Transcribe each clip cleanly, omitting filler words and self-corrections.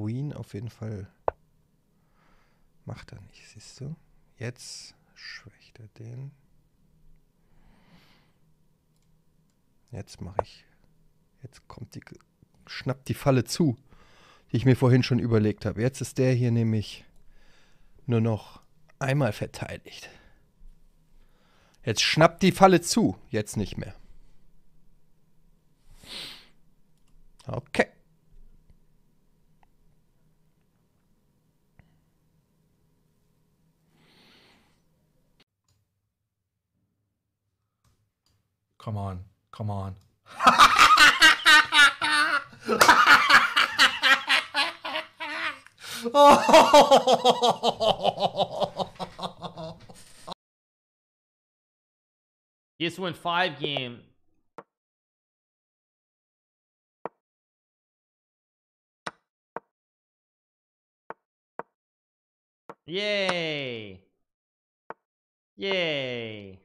Queen auf jeden Fall. Macht er nicht, siehst du? Jetzt schwächt er den. Jetzt mache ich. Jetzt kommt die. Schnappt die Falle zu, die ich mir vorhin schon überlegt habe. Jetzt ist der hier nämlich nur noch einmal verteidigt. Jetzt schnappt die Falle zu. Jetzt nicht mehr. Okay. Come on, come on. You just won 5 games. Yay! Yay!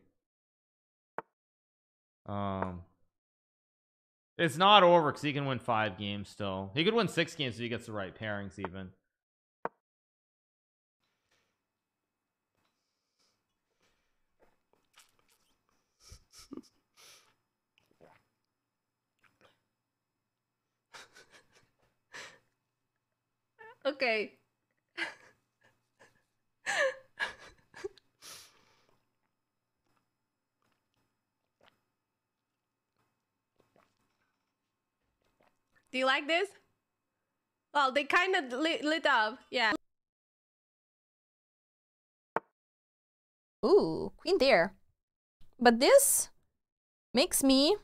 It's not over because he can win 5 games still. He could win 6 games if he gets the right pairings even. Okay. Do you like this? Well, they kind of lit up, yeah. Ooh, queen there. But this makes me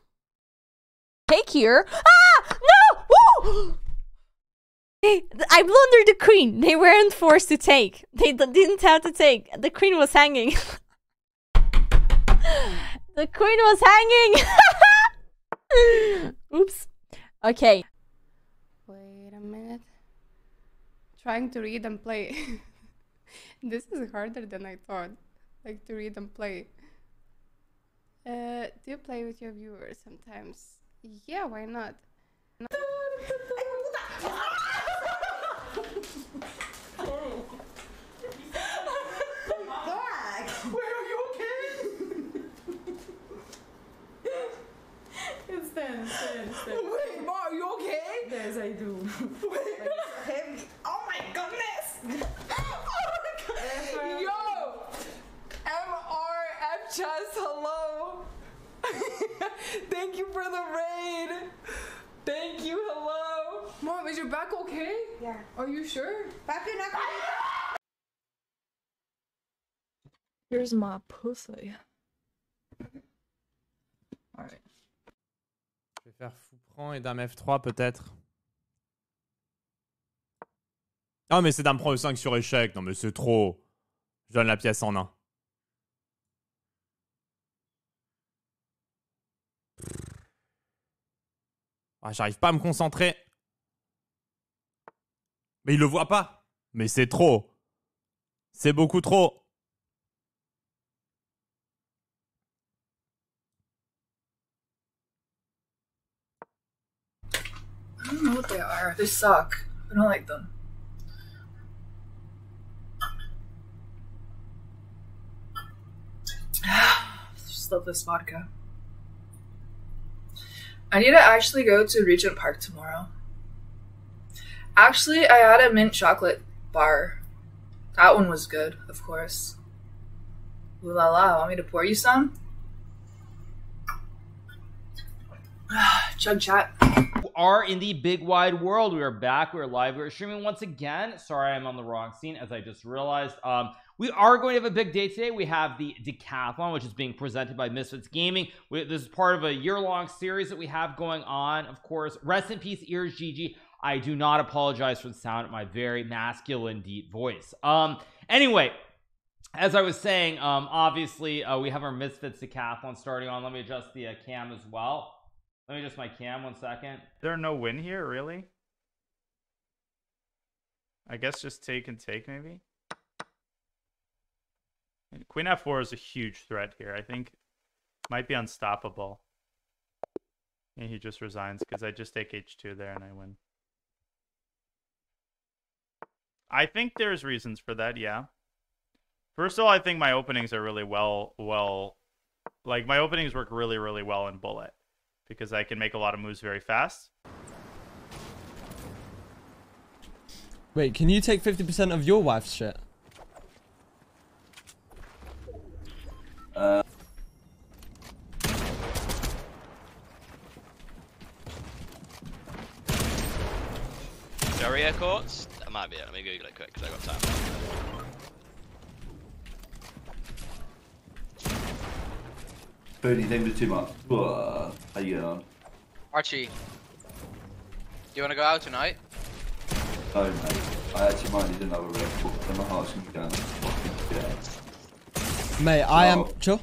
take here. Ah, no! Woo! I blundered the queen. They weren't forced to take. They didn't have to take. The queen was hanging. The queen was hanging. Oops. Okay. Wait a minute. Trying to read and play. This is harder than I thought. Like to read and play. Do you play with your viewers sometimes? Yeah, why not? Stand. Wait, Ma, are you okay? Yes, I do. Wait, it's heavy. Oh my goodness! Oh my god! Yo! MRF Chess, hello! Thank you for the raid! Thank you, hello! Mom, is your back okay? Yeah. Are you sure? Back in up. Here's my pussy. Alright. Je vais faire Foupran et Dame F3 peut-être. Ah mais c'est Dame prend E5 sur échec. Non mais c'est trop. Je donne la pièce en 1. Ah j'arrive pas à me concentrer. Mais il le voit pas. Mais c'est trop. C'est beaucoup trop. I don't know what they are. They suck. I don't like them. I just love this vodka. I need to actually go to Regent Park tomorrow. Actually, I had a mint chocolate bar. That one was good, of course. Ooh la la, want me to pour you some? Chug chat. Are in the big wide world. We are back. We're live. We're streaming once again. Sorry, I'm on the wrong scene as I just realized. We are going to have a big day today. We have the decathlon, which is being presented by Misfits Gaming. This is part of a year-long series that we have going on. Of course, rest in peace, Ears Gigi. I do not apologize for the sound of my very masculine deep voice. Anyway, as I was saying, obviously we have our Misfits decathlon starting on. Let me adjust the cam as well. Let me adjust my cam 1 second. There are no win here, really? I guess just take and take, maybe? Queen F4 is a huge threat here. I think might be unstoppable. And he just resigns because I just take H2 there and I win. I think there's reasons for that, yeah. First of all, I think my openings are really well, like my openings work really well in Bullet because I can make a lot of moves very fast. Wait, can you take 50% of your wife's shit? Doria courts? That might be it. Let me Google it quick because I got time. Birdie's aiming it too much. How are you getting on? Archie, do you want to go out tonight? No, mate. I actually might need another red book. Then my heart's going to be down. Mate, I am. Chill.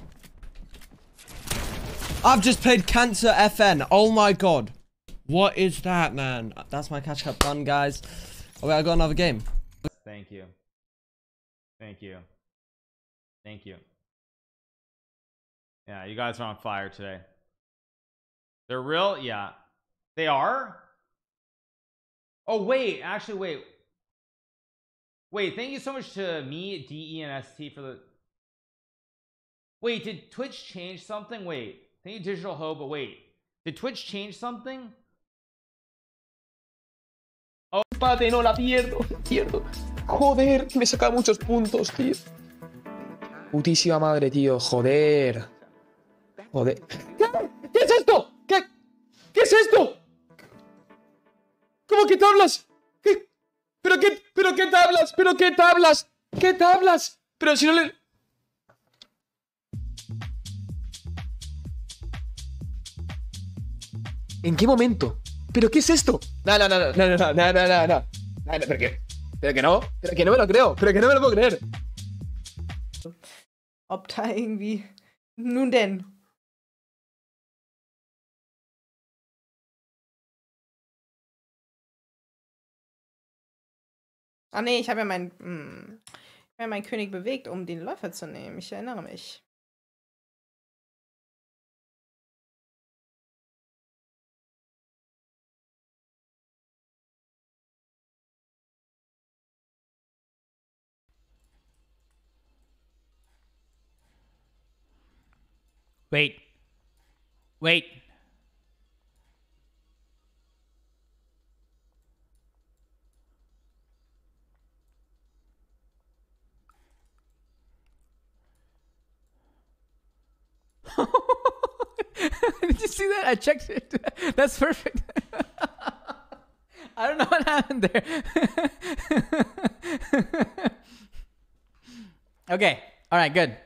I've just played Cancer FN. Oh my god. What is that, man? That's my Cash Cup done, guys. Oh, wait, I got another game. Thank you. Thank you. Thank you. Yeah, you guys are on fire today. They're real? Yeah. They are? Oh, wait. Actually, wait. Wait, thank you so much to me, DENST, for the... Wait, did Twitch change something? Wait. Thank you, Digital Ho, but wait. Did Twitch change something? Oh, Pate, no la pierdo. Pierdo. Joder, me saca muchos puntos, tío. Putísima madre, tío. Joder. Joder. ¿Qué es esto? ¿Qué es esto? ¿Cómo que tablas? ¿Qué? ¿Pero qué tablas? ¿Pero qué tablas? ¿Qué tablas? Pero si no le... ¿En qué momento? ¿Pero qué es esto? No. Pero que no me lo creo. Pero que no me lo puedo creer. Ob da irgendwie... Nun denn... Ah ne, ich habe ja meinen König bewegt, um den Läufer zu nehmen. Ich erinnere mich. Wait. Wait. Did you see that? I checked it. That's perfect. I don't know what happened there. Okay. All right, good.